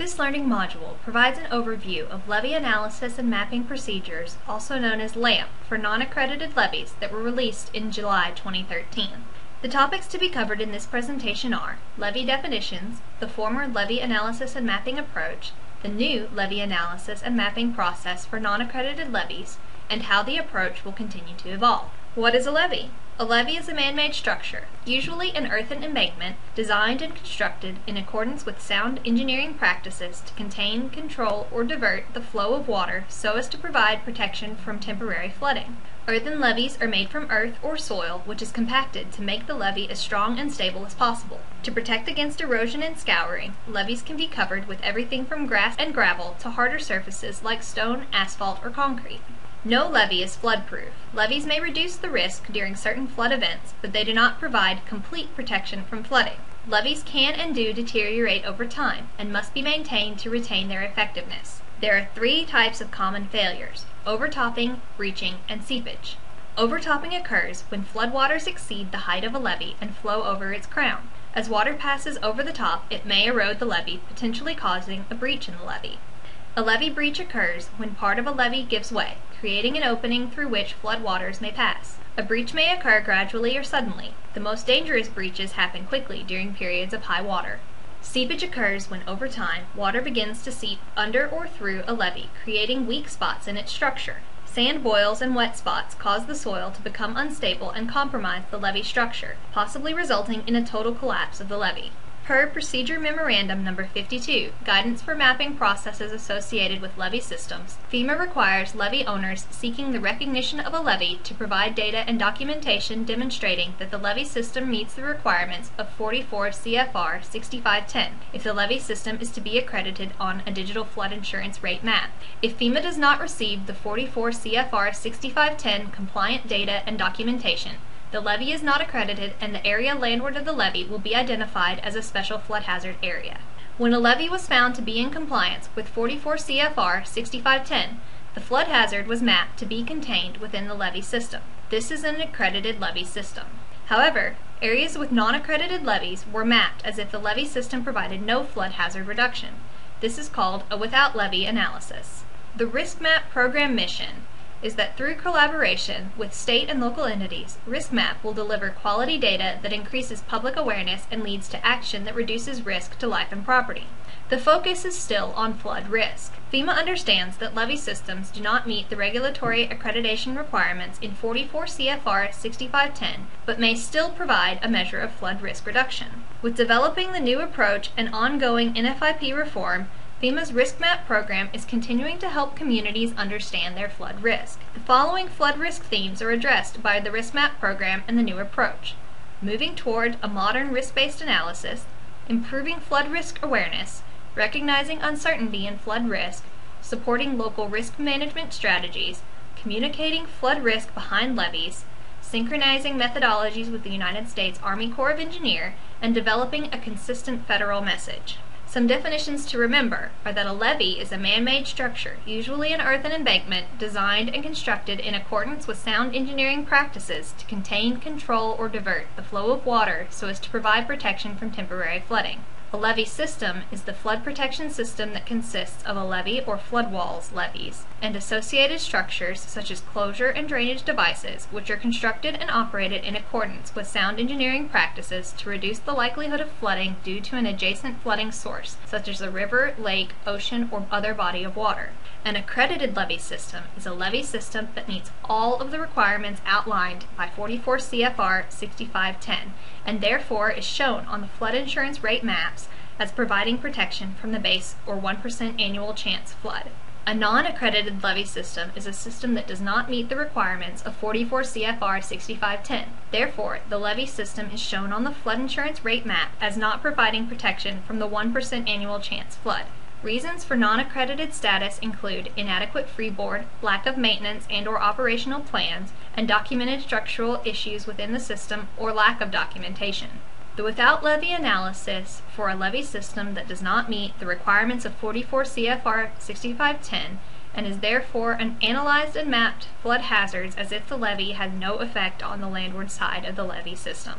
This learning module provides an overview of levy analysis and mapping procedures, also known as LAMP, for non-accredited levies that were released in July 2013. The topics to be covered in this presentation are levy definitions, the former levy analysis and mapping approach, the new levy analysis and mapping process for non-accredited levies, and how the approach will continue to evolve. What is a levy? A levee is a man-made structure, usually an earthen embankment, designed and constructed in accordance with sound engineering practices to contain, control, or divert the flow of water so as to provide protection from temporary flooding. Earthen levees are made from earth or soil, which is compacted to make the levee as strong and stable as possible. To protect against erosion and scouring, levees can be covered with everything from grass and gravel to harder surfaces like stone, asphalt, or concrete. No levee is flood-proof. Levees may reduce the risk during certain flood events, but they do not provide complete protection from flooding. Levees can and do deteriorate over time and must be maintained to retain their effectiveness. There are three types of common failures: overtopping, breaching, and seepage. Overtopping occurs when floodwaters exceed the height of a levee and flow over its crown. As water passes over the top, it may erode the levee, potentially causing a breach in the levee. A levee breach occurs when part of a levee gives way, creating an opening through which floodwaters may pass. A breach may occur gradually or suddenly. The most dangerous breaches happen quickly during periods of high water. Seepage occurs when, over time, water begins to seep under or through a levee, creating weak spots in its structure. Sand boils and wet spots cause the soil to become unstable and compromise the levee structure, possibly resulting in a total collapse of the levee. Per Procedure Memorandum No. 52, Guidance for Mapping Processes Associated with Levee Systems, FEMA requires levee owners seeking the recognition of a levee to provide data and documentation demonstrating that the levee system meets the requirements of 44 CFR 6510 if the levee system is to be accredited on a digital flood insurance rate map. If FEMA does not receive the 44 CFR 6510 compliant data and documentation, the levee is not accredited, and the area landward of the levee will be identified as a special flood hazard area. When a levee was found to be in compliance with 44 CFR 6510, the flood hazard was mapped to be contained within the levee system. This is an accredited levee system. However, areas with non-accredited levees were mapped as if the levee system provided no flood hazard reduction. This is called a without levee analysis. The RiskMap program mission is that through collaboration with state and local entities, RiskMap will deliver quality data that increases public awareness and leads to action that reduces risk to life and property. The focus is still on flood risk. FEMA understands that levee systems do not meet the regulatory accreditation requirements in 44 CFR 6510, but may still provide a measure of flood risk reduction. With developing the new approach and ongoing NFIP reform, FEMA's RiskMap program is continuing to help communities understand their flood risk. The following flood risk themes are addressed by the RiskMap program and the new approach: moving toward a modern risk-based analysis, improving flood risk awareness, recognizing uncertainty in flood risk, supporting local risk management strategies, communicating flood risk behind levees, synchronizing methodologies with the United States Army Corps of Engineers, and developing a consistent federal message. Some definitions to remember are that a levee is a man-made structure, usually an earthen embankment, designed and constructed in accordance with sound engineering practices to contain, control, or divert the flow of water so as to provide protection from temporary flooding. A levee system is the flood protection system that consists of a levee or flood walls, levees, and associated structures such as closure and drainage devices, which are constructed and operated in accordance with sound engineering practices to reduce the likelihood of flooding due to an adjacent flooding source, such as a river, lake, ocean, or other body of water. An accredited levee system is a levee system that meets all of the requirements outlined by 44 CFR 6510, and therefore is shown on the flood insurance rate maps as providing protection from the base or 1% annual chance flood. A non-accredited levee system is a system that does not meet the requirements of 44 CFR 6510. Therefore, the levee system is shown on the flood insurance rate map as not providing protection from the 1% annual chance flood. Reasons for non-accredited status include inadequate freeboard, lack of maintenance and/or operational plans, and documented structural issues within the system or lack of documentation. The without levee analysis for a levee system that does not meet the requirements of 44 CFR 6510 and is therefore analyzed and mapped flood hazards as if the levee had no effect on the landward side of the levee system.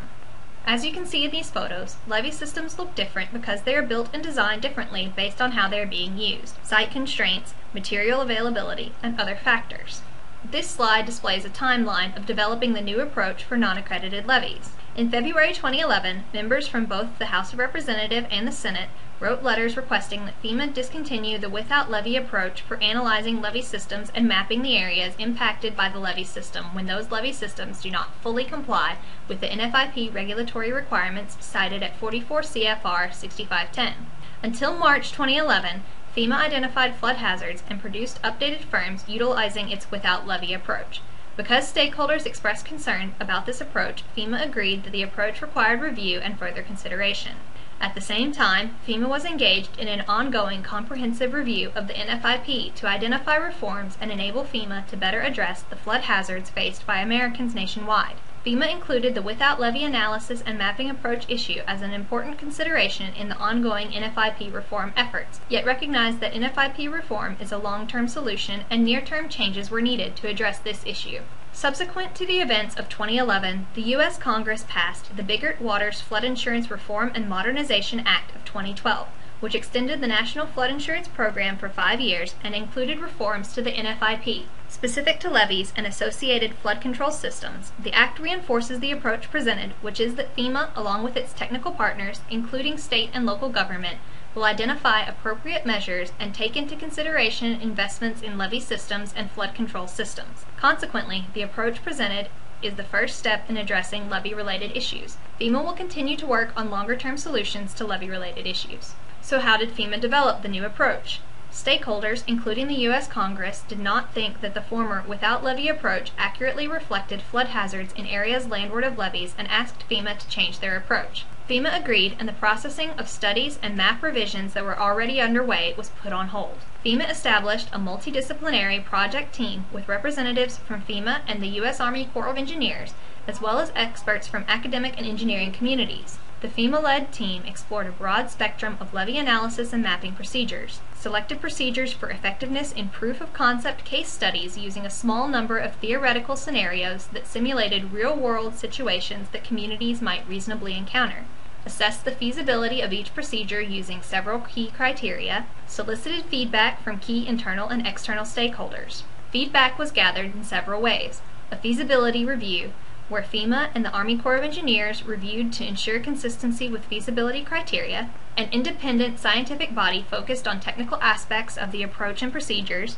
As you can see in these photos, levee systems look different because they are built and designed differently based on how they are being used, site constraints, material availability, and other factors. This slide displays a timeline of developing the new approach for non-accredited levies. In February 2011, members from both the House of Representatives and the Senate wrote letters requesting that FEMA discontinue the without levy approach for analyzing levee systems and mapping the areas impacted by the levee system when those levee systems do not fully comply with the NFIP regulatory requirements cited at 44 CFR 6510. Until March 2011, FEMA identified flood hazards and produced updated firms utilizing its without levy approach. Because stakeholders expressed concern about this approach, FEMA agreed that the approach required review and further consideration. At the same time, FEMA was engaged in an ongoing comprehensive review of the NFIP to identify reforms and enable FEMA to better address the flood hazards faced by Americans nationwide. FEMA included the without levy analysis and mapping approach issue as an important consideration in the ongoing NFIP reform efforts, yet recognized that NFIP reform is a long-term solution and near-term changes were needed to address this issue. Subsequent to the events of 2011, the U.S. Congress passed the Biggert-Waters Flood Insurance Reform and Modernization Act of 2012, which extended the National Flood Insurance Program for 5 years and included reforms to the NFIP. Specific to levees and associated flood control systems, the Act reinforces the approach presented, which is that FEMA, along with its technical partners, including state and local government, will identify appropriate measures and take into consideration investments in levee systems and flood control systems. Consequently, the approach presented is the first step in addressing levee-related issues. FEMA will continue to work on longer-term solutions to levee-related issues. So how did FEMA develop the new approach? Stakeholders, including the U.S. Congress, did not think that the former without levy approach accurately reflected flood hazards in areas landward of levees and asked FEMA to change their approach. FEMA agreed, and the processing of studies and map revisions that were already underway was put on hold. FEMA established a multidisciplinary project team with representatives from FEMA and the U.S. Army Corps of Engineers, as well as experts from academic and engineering communities. The FEMA-led team explored a broad spectrum of levee analysis and mapping procedures, selected procedures for effectiveness in proof-of-concept case studies using a small number of theoretical scenarios that simulated real-world situations that communities might reasonably encounter, assessed the feasibility of each procedure using several key criteria, solicited feedback from key internal and external stakeholders. Feedback was gathered in several ways: a feasibility review, where FEMA and the Army Corps of Engineers reviewed to ensure consistency with feasibility criteria, an independent scientific body focused on technical aspects of the approach and procedures,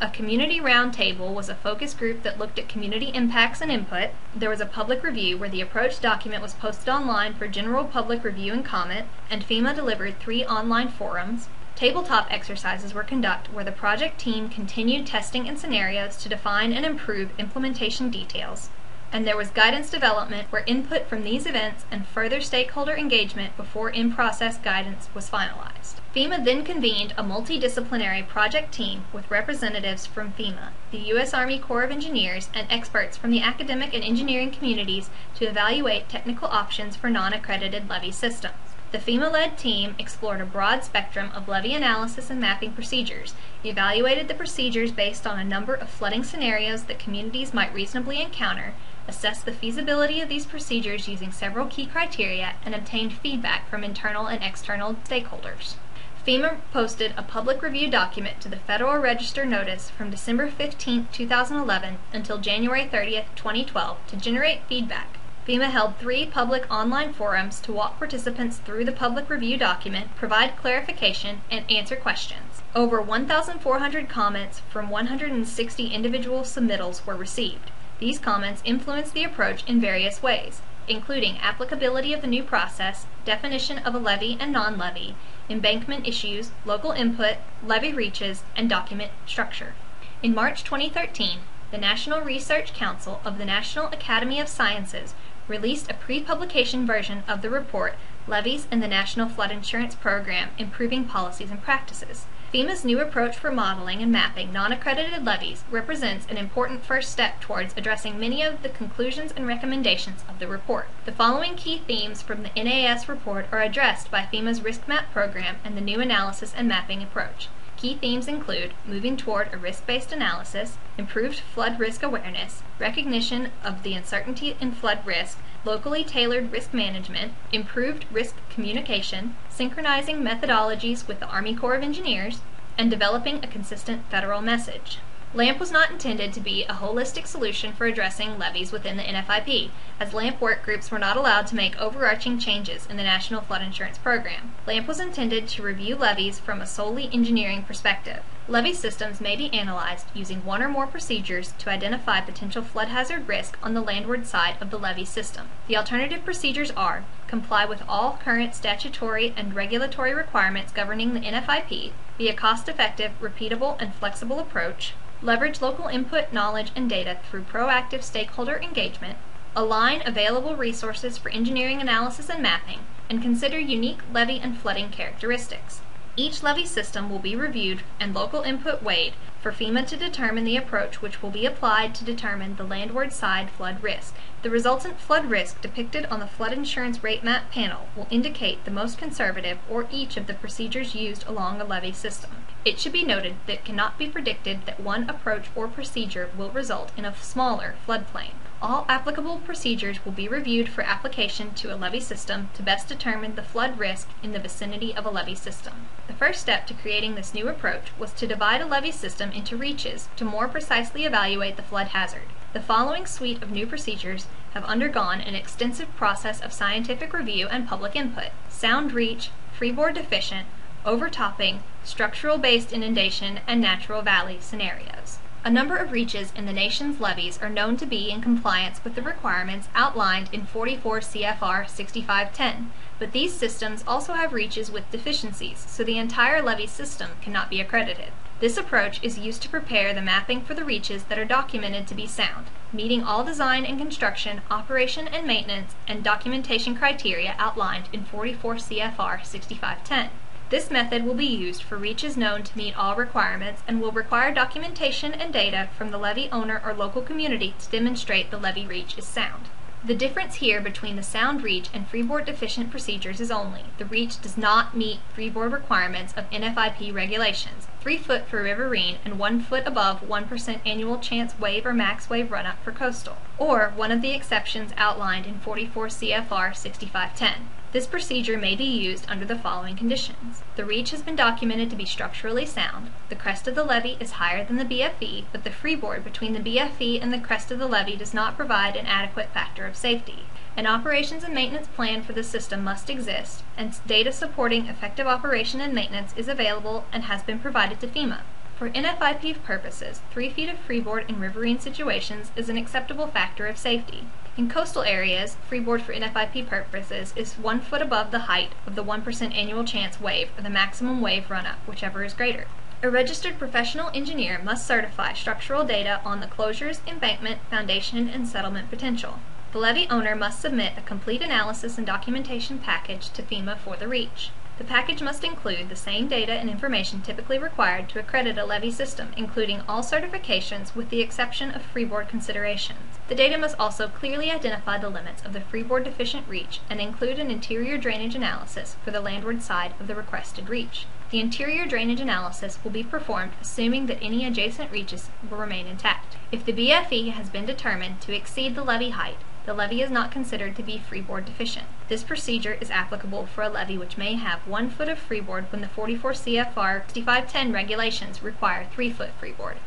a community roundtable was a focus group that looked at community impacts and input, there was a public review where the approach document was posted online for general public review and comment, and FEMA delivered 3 online forums. Tabletop exercises were conducted where the project team continued testing and scenarios to define and improve implementation details. And there was guidance development where input from these events and further stakeholder engagement before in-process guidance was finalized. FEMA then convened a multidisciplinary project team with representatives from FEMA, the U.S. Army Corps of Engineers, and experts from the academic and engineering communities to evaluate technical options for non-accredited levee systems. The FEMA-led team explored a broad spectrum of levee analysis and mapping procedures, evaluated the procedures based on a number of flooding scenarios that communities might reasonably encounter, assessed the feasibility of these procedures using several key criteria, and obtained feedback from internal and external stakeholders. FEMA posted a public review document to the Federal Register notice from December 15, 2011 until January 30, 2012 to generate feedback. FEMA held 3 public online forums to walk participants through the public review document, provide clarification, and answer questions. Over 1,400 comments from 160 individual submittals were received. These comments influenced the approach in various ways, including applicability of the new process, definition of a levy and non-levy, embankment issues, local input, levy reaches, and document structure. In March 2013, the National Research Council of the National Academy of Sciences released a pre-publication version of the report, Levies and the National Flood Insurance Program, Improving Policies and Practices. FEMA's new approach for modeling and mapping non-accredited levies represents an important first step towards addressing many of the conclusions and recommendations of the report. The following key themes from the NAS report are addressed by FEMA's RiskMap program and the new analysis and mapping approach. Key themes include moving toward a risk-based analysis, improved flood risk awareness, recognition of the uncertainty in flood risk, locally tailored risk management, improved risk communication, synchronizing methodologies with the Army Corps of Engineers, and developing a consistent federal message. LAMP was not intended to be a holistic solution for addressing levees within the NFIP, as LAMP work groups were not allowed to make overarching changes in the National Flood Insurance Program. LAMP was intended to review levees from a solely engineering perspective. Levee systems may be analyzed using one or more procedures to identify potential flood hazard risk on the landward side of the levee system. The alternative procedures are: comply with all current statutory and regulatory requirements governing the NFIP, be a cost-effective, repeatable, and flexible approach, leverage local input, knowledge, and data through proactive stakeholder engagement, align available resources for engineering analysis and mapping, and consider unique levee and flooding characteristics. Each levee system will be reviewed and local input weighed for FEMA to determine the approach which will be applied to determine the landward side flood risk. The resultant flood risk depicted on the flood insurance rate map panel will indicate the most conservative or each of the procedures used along a levee system. It should be noted that it cannot be predicted that one approach or procedure will result in a smaller floodplain. All applicable procedures will be reviewed for application to a levee system to best determine the flood risk in the vicinity of a levee system. The first step to creating this new approach was to divide a levee system into reaches to more precisely evaluate the flood hazard. The following suite of new procedures have undergone an extensive process of scientific review and public input: sound reach, freeboard deficient, overtopping, structural-based inundation, and natural valley scenarios. A number of reaches in the nation's levees are known to be in compliance with the requirements outlined in 44 CFR 6510, but these systems also have reaches with deficiencies, so the entire levee system cannot be accredited. This approach is used to prepare the mapping for the reaches that are documented to be sound, meeting all design and construction, operation and maintenance, and documentation criteria outlined in 44 CFR 6510. This method will be used for reaches known to meet all requirements and will require documentation and data from the levee owner or local community to demonstrate the levee reach is sound. The difference here between the sound reach and freeboard deficient procedures is only: the reach does not meet freeboard requirements of NFIP regulations, 3 foot for riverine and 1 foot above 1% annual chance wave or max wave run-up for coastal, or one of the exceptions outlined in 44 CFR 6510. This procedure may be used under the following conditions. The reach has been documented to be structurally sound. The crest of the levee is higher than the BFE, but the freeboard between the BFE and the crest of the levee does not provide an adequate factor of safety. An operations and maintenance plan for the system must exist, and data supporting effective operation and maintenance is available and has been provided to FEMA. For NFIP purposes, 3 feet of freeboard in riverine situations is an acceptable factor of safety. In coastal areas, freeboard for NFIP purposes is 1 foot above the height of the 1% annual chance wave or the maximum wave run-up, whichever is greater. A registered professional engineer must certify structural data on the closures, embankment, foundation, and settlement potential. The levee owner must submit a complete analysis and documentation package to FEMA for the reach. The package must include the same data and information typically required to accredit a levee system, including all certifications with the exception of freeboard considerations. The data must also clearly identify the limits of the freeboard deficient reach and include an interior drainage analysis for the landward side of the requested reach. The interior drainage analysis will be performed assuming that any adjacent reaches will remain intact. If the BFE has been determined to exceed the levee height, the levee is not considered to be freeboard deficient. This procedure is applicable for a levee which may have 1 foot of freeboard when the 44 CFR 6510 regulations require 3 foot freeboard.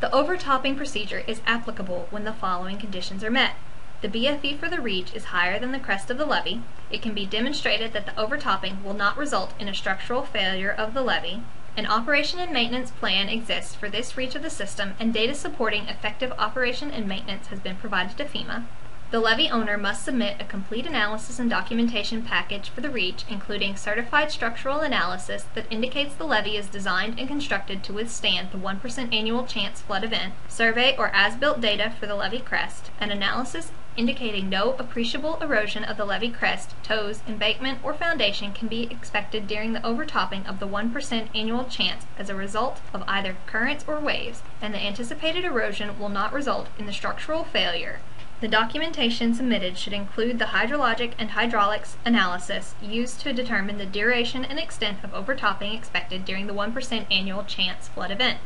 The overtopping procedure is applicable when the following conditions are met. The BFE for the reach is higher than the crest of the levee. It can be demonstrated that the overtopping will not result in a structural failure of the levee. An operation and maintenance plan exists for this reach of the system, and data supporting effective operation and maintenance has been provided to FEMA. The levee owner must submit a complete analysis and documentation package for the reach, including certified structural analysis that indicates the levee is designed and constructed to withstand the 1% annual chance flood event, survey or as-built data for the levee crest, an analysis indicating no appreciable erosion of the levee crest, toes, embankment, or foundation can be expected during the overtopping of the 1% annual chance as a result of either currents or waves, and the anticipated erosion will not result in the structural failure. The documentation submitted should include the hydrologic and hydraulics analysis used to determine the duration and extent of overtopping expected during the 1% annual chance flood event.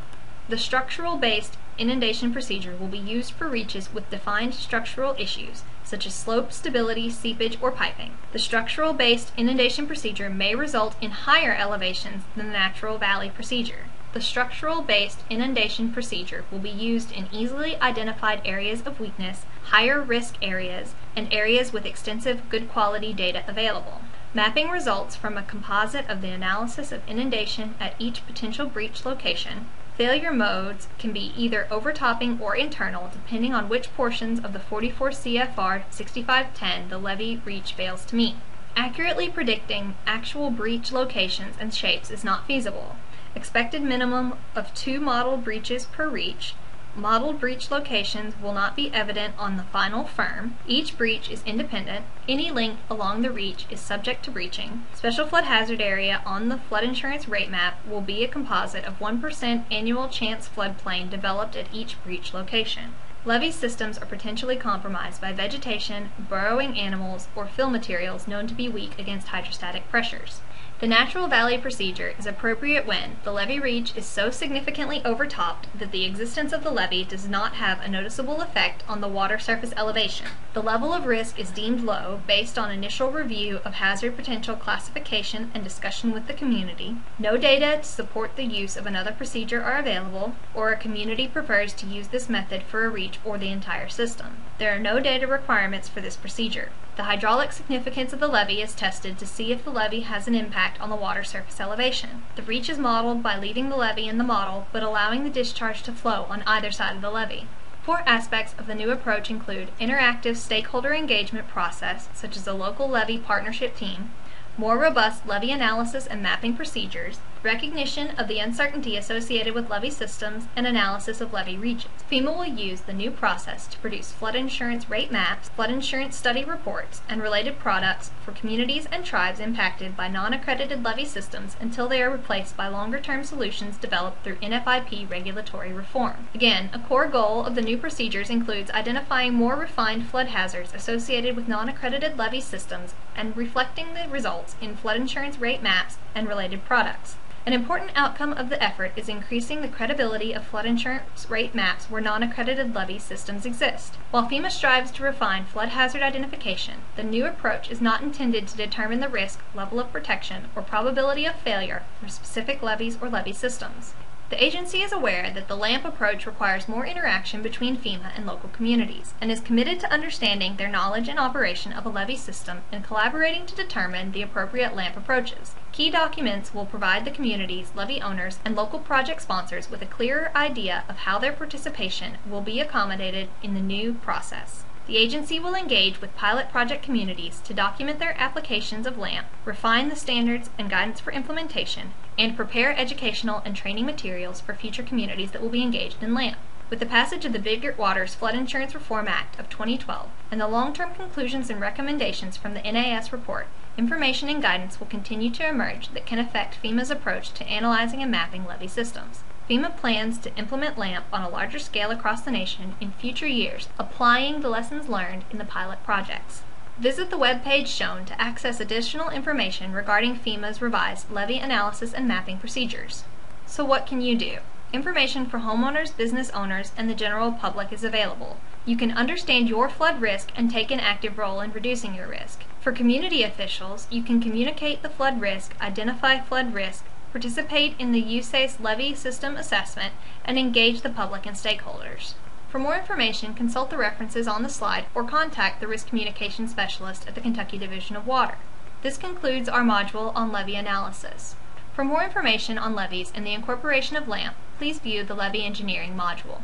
The structural-based inundation procedure will be used for reaches with defined structural issues, such as slope, stability, seepage, or piping. The structural-based inundation procedure may result in higher elevations than the natural valley procedure. The structural-based inundation procedure will be used in easily identified areas of weakness, higher risk areas, and areas with extensive good quality data available. Mapping results from a composite of the analysis of inundation at each potential breach location. Failure modes can be either overtopping or internal, depending on which portions of the 44 CFR 6510 the levee reach fails to meet. Accurately predicting actual breach locations and shapes is not feasible. Expected minimum of 2 model breaches per reach. Model breach locations will not be evident on the final firm. Each breach is independent. Any length along the reach is subject to breaching. Special flood hazard area on the flood insurance rate map will be a composite of 1% annual chance floodplain developed at each breach location. Levee systems are potentially compromised by vegetation, burrowing animals, or fill materials known to be weak against hydrostatic pressures. The natural valley procedure is appropriate when the levee reach is so significantly overtopped that the existence of the levee does not have a noticeable effect on the water surface elevation. The level of risk is deemed low based on initial review of hazard potential classification and discussion with the community. No data to support the use of another procedure are available, or a community prefers to use this method for a reach or the entire system. There are no data requirements for this procedure. The hydraulic significance of the levee is tested to see if the levee has an impact on the water surface elevation. The reach is modeled by leaving the levee in the model, but allowing the discharge to flow on either side of the levee. 4 aspects of the new approach include interactive stakeholder engagement process, such as a local levee partnership team, more robust levee analysis and mapping procedures, recognition of the uncertainty associated with levee systems, and analysis of levee regions. FEMA will use the new process to produce flood insurance rate maps, flood insurance study reports, and related products for communities and tribes impacted by non-accredited levee systems until they are replaced by longer-term solutions developed through NFIP regulatory reform. Again, a core goal of the new procedures includes identifying more refined flood hazards associated with non-accredited levee systems and reflecting the results in flood insurance rate maps and related products. An important outcome of the effort is increasing the credibility of flood insurance rate maps where non-accredited levee systems exist. While FEMA strives to refine flood hazard identification, the new approach is not intended to determine the risk, level of protection, or probability of failure for specific levees or levee systems. The agency is aware that the LAMP approach requires more interaction between FEMA and local communities, and is committed to understanding their knowledge and operation of a levee system and collaborating to determine the appropriate LAMP approaches. Key documents will provide the communities, levee owners, and local project sponsors with a clearer idea of how their participation will be accommodated in the new process. The agency will engage with pilot project communities to document their applications of LAMP, refine the standards and guidance for implementation, and prepare educational and training materials for future communities that will be engaged in LAMP. With the passage of the Biggert-Waters Flood Insurance Reform Act of 2012 and the long-term conclusions and recommendations from the NAS report, information and guidance will continue to emerge that can affect FEMA's approach to analyzing and mapping levee systems. FEMA plans to implement LAMP on a larger scale across the nation in future years, applying the lessons learned in the pilot projects. Visit the webpage shown to access additional information regarding FEMA's revised levee analysis and mapping procedures. So what can you do? Information for homeowners, business owners, and the general public is available. You can understand your flood risk and take an active role in reducing your risk. For community officials, you can communicate the flood risk, identify flood risk, participate in the USACE levee system assessment, and engage the public and stakeholders. For more information, consult the references on the slide or contact the Risk Communication Specialist at the Kentucky Division of Water. This concludes our module on levee analysis. For more information on levees and the incorporation of LAMP, please view the Levee Engineering module.